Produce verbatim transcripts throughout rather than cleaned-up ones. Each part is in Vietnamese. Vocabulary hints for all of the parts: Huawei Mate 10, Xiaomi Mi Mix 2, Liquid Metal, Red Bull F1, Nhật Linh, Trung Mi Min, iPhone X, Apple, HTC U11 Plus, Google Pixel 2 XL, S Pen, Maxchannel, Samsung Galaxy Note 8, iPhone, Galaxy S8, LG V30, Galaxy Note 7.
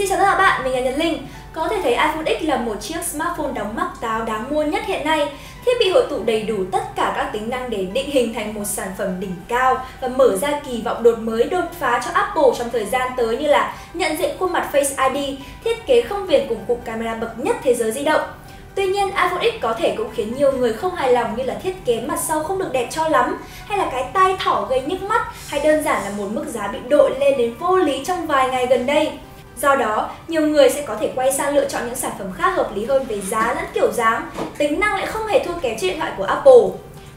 Xin chào tất cả các bạn, mình là Nhật Linh. Có thể thấy iPhone X là một chiếc smartphone đóng mắt táo đáng mua nhất hiện nay. Thiết bị hội tụ đầy đủ tất cả các tính năng để định hình thành một sản phẩm đỉnh cao và mở ra kỳ vọng đột mới đột phá cho Apple trong thời gian tới, như là nhận diện khuôn mặt Face i đê, thiết kế không viền cùng cụm camera bậc nhất thế giới di động. Tuy nhiên, iPhone X có thể cũng khiến nhiều người không hài lòng, như là thiết kế mặt sau không được đẹp cho lắm, hay là cái tai thỏ gây nhức mắt, hay đơn giản là một mức giá bị đội lên đến vô lý trong vài ngày gần đây. Do đó, nhiều người sẽ có thể quay sang lựa chọn những sản phẩm khác hợp lý hơn về giá lẫn kiểu dáng, tính năng lại không hề thua kém chiếc điện thoại của Apple.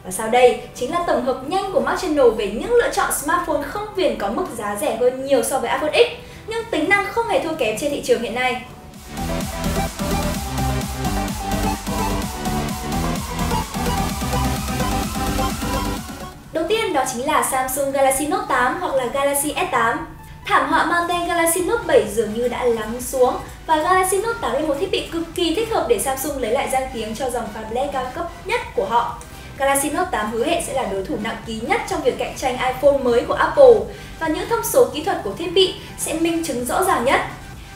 Và sau đây chính là tổng hợp nhanh của Maxchannel về những lựa chọn smartphone không viền có mức giá rẻ hơn nhiều so với iPhone X, nhưng tính năng không hề thua kém trên thị trường hiện nay. Đầu tiên đó chính là Samsung Galaxy Note tám hoặc là Galaxy S tám. Thảm họa mang tên Galaxy Note bảy dường như đã lắng xuống và Galaxy Note tám là một thiết bị cực kỳ thích hợp để Samsung lấy lại danh tiếng cho dòng phablet cao cấp nhất của họ. Galaxy Note tám hứa hẹn sẽ là đối thủ nặng ký nhất trong việc cạnh tranh iPhone mới của Apple và những thông số kỹ thuật của thiết bị sẽ minh chứng rõ ràng nhất.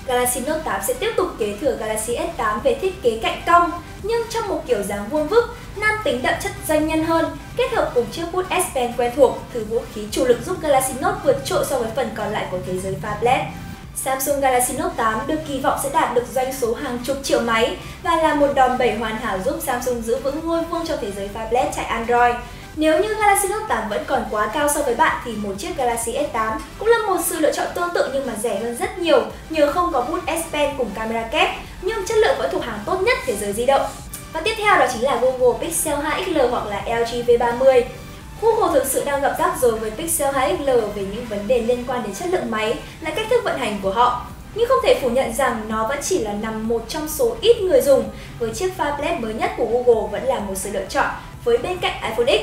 Galaxy Note tám sẽ tiếp tục kế thừa Galaxy S tám về thiết kế cạnh cong nhưng trong một kiểu dáng vuông vức, nam tính đậm chất doanh nhân hơn, kết hợp cùng chiếc bút S Pen quen thuộc, thứ vũ khí chủ lực giúp Galaxy Note vượt trội so với phần còn lại của thế giới phablet. Samsung Galaxy Note tám được kỳ vọng sẽ đạt được doanh số hàng chục triệu máy và là một đòn bẩy hoàn hảo giúp Samsung giữ vững ngôi vương trong thế giới phablet chạy Android. Nếu như Galaxy Note tám vẫn còn quá cao so với bạn thì một chiếc Galaxy S tám cũng là một sự lựa chọn tương tự nhưng mà rẻ hơn rất nhiều nhờ không có bút S Pen cùng camera kép, nhưng chất lượng vẫn thuộc hàng tốt nhất thế giới di động. Và tiếp theo đó chính là Google Pixel hai X L hoặc là L G V ba mươi. Google thực sự đang gặp rắc rối với Pixel hai X L về những vấn đề liên quan đến chất lượng máy lẫn cách thức vận hành của họ. Nhưng không thể phủ nhận rằng nó vẫn chỉ là nằm một trong số ít người dùng, với chiếc phablet mới nhất của Google vẫn là một sự lựa chọn với bên cạnh iPhone X.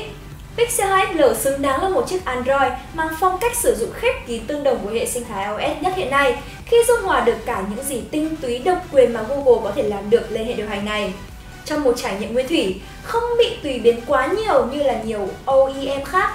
Pixel hai X L xứng đáng là một chiếc Android mang phong cách sử dụng khép kín tương đồng với hệ sinh thái iOS nhất hiện nay, khi dung hòa được cả những gì tinh túy độc quyền mà Google có thể làm được lên hệ điều hành này. Trong một trải nghiệm nguyên thủy, không bị tùy biến quá nhiều như là nhiều o e em khác,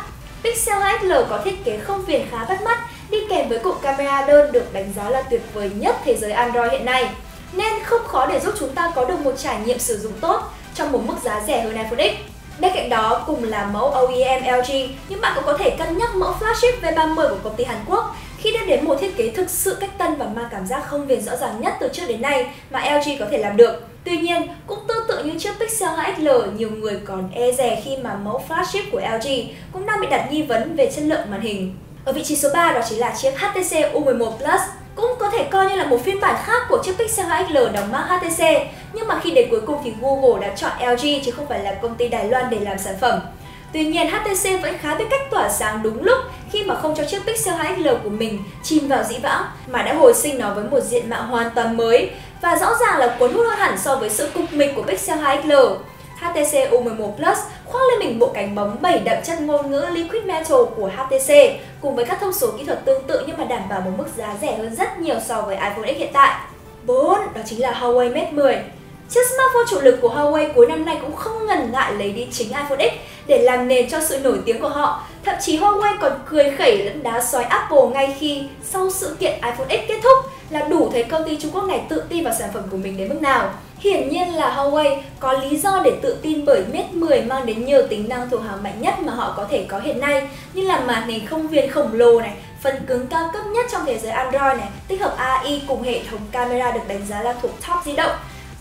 Pixel hai X L có thiết kế không viền khá bắt mắt, đi kèm với cụm camera đơn được đánh giá là tuyệt vời nhất thế giới Android hiện nay, nên không khó để giúp chúng ta có được một trải nghiệm sử dụng tốt trong một mức giá rẻ hơn iPhone X. Bên cạnh đó, cùng là mẫu o e em L G, nhưng bạn cũng có thể cân nhắc mẫu flagship V ba mươi của công ty Hàn Quốc khi đem đến một thiết kế thực sự cách tân và mang cảm giác không viền rõ ràng nhất từ trước đến nay mà L G có thể làm được. Tuy nhiên, cũng tương tự như chiếc Pixel hai X L, nhiều người còn e dè khi mà mẫu flagship của L G cũng đang bị đặt nghi vấn về chất lượng màn hình. Ở vị trí số ba đó chính là chiếc H T C U mười một Plus, cũng có thể coi như là một phiên bản khác của chiếc Pixel hai X L đóng mác H T C, nhưng mà khi đến cuối cùng thì Google đã chọn L G chứ không phải là công ty Đài Loan để làm sản phẩm. Tuy nhiên, H T C vẫn khá biết cách tỏa sáng đúng lúc khi mà không cho chiếc Pixel hai X L của mình chìm vào dĩ vãng mà đã hồi sinh nó với một diện mạo hoàn toàn mới và rõ ràng là cuốn hút hơn hẳn so với sự cục mịch của Pixel hai X L. H T C U mười một Plus khoác lên mình bộ cánh bóng bảy đậm chất ngôn ngữ Liquid Metal của H T C cùng với các thông số kỹ thuật tương tự nhưng mà đảm bảo một mức giá rẻ hơn rất nhiều so với iPhone X hiện tại. bốn. Đó chính là Huawei Mate mười. Chiếc smartphone chủ lực của Huawei cuối năm nay cũng không ngần ngại lấy đi chính iPhone X để làm nền cho sự nổi tiếng của họ. Thậm chí Huawei còn cười khẩy lẫn đá xoáy Apple ngay khi sau sự kiện iPhone X kết thúc, là đủ thấy công ty Trung Quốc này tự tin vào sản phẩm của mình đến mức nào. Hiển nhiên là Huawei có lý do để tự tin bởi Mate mười mang đến nhiều tính năng thuộc hàng mạnh nhất mà họ có thể có hiện nay, như là màn hình không viền khổng lồ này, phần cứng cao cấp nhất trong thế giới Android này, tích hợp A I cùng hệ thống camera được đánh giá là thuộc top di động,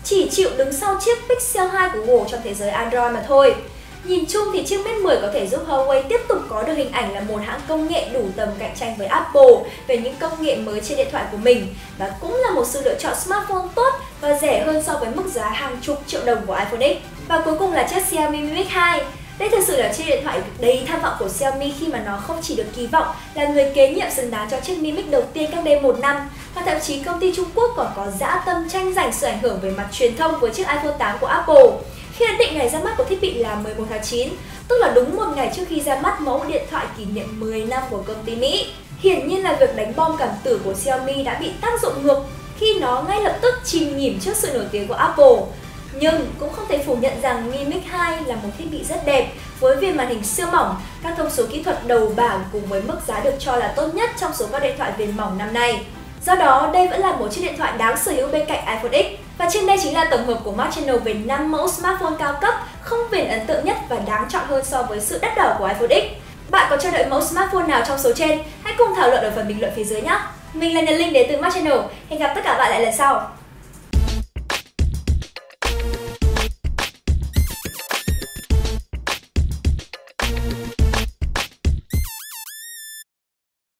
chỉ chịu đứng sau chiếc Pixel hai của Google trong thế giới Android mà thôi. Nhìn chung thì chiếc Mate mười có thể giúp Huawei tiếp tục có được hình ảnh là một hãng công nghệ đủ tầm cạnh tranh với Apple về những công nghệ mới trên điện thoại của mình, và cũng là một sự lựa chọn smartphone tốt và rẻ hơn so với mức giá hàng chục triệu đồng của iPhone X. Và cuối cùng là chiếc Xiaomi Mi Mix hai. Đây thực sự là chiếc điện thoại đầy tham vọng của Xiaomi khi mà nó không chỉ được kỳ vọng là người kế nhiệm xứng đáng cho chiếc Mi Mix đầu tiên cách đây một năm, và thậm chí công ty Trung Quốc còn có dã tâm tranh giành sự ảnh hưởng về mặt truyền thông với chiếc iPhone tám của Apple. Khi ấn định ngày ra mắt của thiết bị là mười một tháng chín, tức là đúng một ngày trước khi ra mắt mẫu điện thoại kỷ niệm mười năm của công ty Mỹ. Hiển nhiên là việc đánh bom cảm tử của Xiaomi đã bị tác dụng ngược khi nó ngay lập tức chìm nghỉm trước sự nổi tiếng của Apple. Nhưng cũng không thể phủ nhận rằng Mi Mix hai là một thiết bị rất đẹp với viền màn hình siêu mỏng, các thông số kỹ thuật đầu bảng cùng với mức giá được cho là tốt nhất trong số các điện thoại viền mỏng năm nay. Do đó, đây vẫn là một chiếc điện thoại đáng sở hữu bên cạnh iPhone X. Và trên đây chính là tổng hợp của Maxchannel về năm mẫu smartphone cao cấp không biển ấn tượng nhất và đáng chọn hơn so với sự đắt đỏ của iPhone X. Bạn có chờ đợi mẫu smartphone nào trong số trên? Hãy cùng thảo luận ở phần bình luận phía dưới nhé! Mình là Nhật Linh đến từ Maxchannel. Hẹn gặp tất cả bạn lại lần sau!